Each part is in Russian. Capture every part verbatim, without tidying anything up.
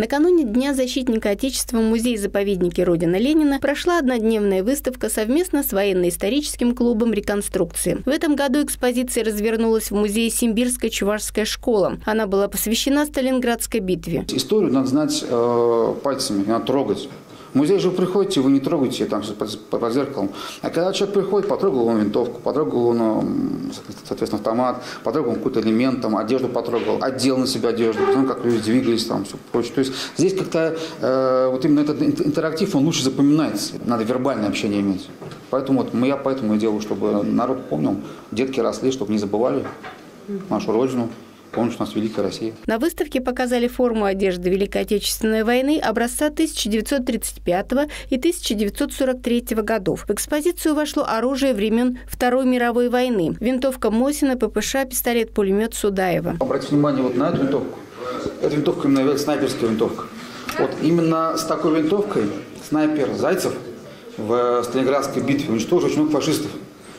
Накануне Дня защитника Отечества в музее-заповеднике Родина Ленина прошла однодневная выставка совместно с Военно-историческим клубом реконструкции. В этом году экспозиция развернулась в музее Симбирская Чувашская школа. Она была посвящена Сталинградской битве. Историю надо знать э, пальцами, надо трогать. В музей же вы приходите, вы не трогаете там под, под зеркалом. А когда человек приходит, потрогал он винтовку, потрогал он, соответственно, автомат, потрогал он какой-то элемент, там, одежду потрогал, одел на себя одежду, потом как люди двигались, там, все прочее. То есть здесь как-то э, вот именно этот интерактив, он лучше запоминается. Надо вербальное общение иметь. Поэтому вот я поэтому и делаю, чтобы народ помнил, детки росли, чтобы не забывали нашу родину. Помнишь, у нас Великая Россия. На выставке показали форму одежды Великой Отечественной войны образца тысяча девятьсот тридцать пятого и тысяча девятьсот сорок третьего годов. В экспозицию вошло оружие времен Второй мировой войны. Винтовка Мосина, ППШ, пистолет, пулемет Судаева. Обратите внимание вот на эту винтовку. Эта винтовка именно является снайперская винтовка. Вот именно с такой винтовкой снайпер Зайцев в Сталинградской битве уничтожил очень много фашистов.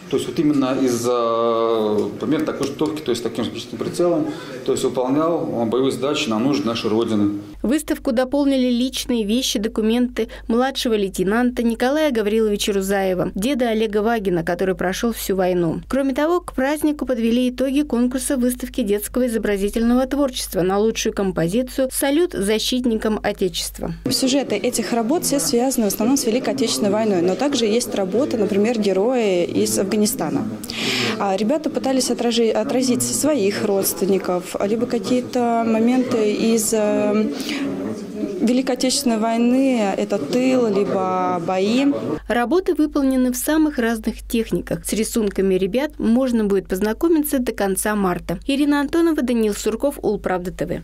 То есть вот именно из-за примерно такой штуки, то есть таким же прицелом, то есть выполнял боевые задачи на нужды нашей Родины. Выставку дополнили личные вещи, документы младшего лейтенанта Николая Гавриловича Рузаева, деда Олега Вагина, который прошел всю войну. Кроме того, к празднику подвели итоги конкурса выставки детского изобразительного творчества на лучшую композицию «Салют защитникам Отечества». Сюжеты этих работ все связаны в основном с Великой Отечественной войной, но также есть работы, например, герои из Афганистана. А ребята пытались отражи, отразить своих родственников, либо какие-то моменты из Великой Отечественной войны, это тыл, либо бои. Работы выполнены в самых разных техниках. С рисунками ребят можно будет познакомиться до конца марта. Ирина Антонова, Даниил Сурков, УлПравда ТВ.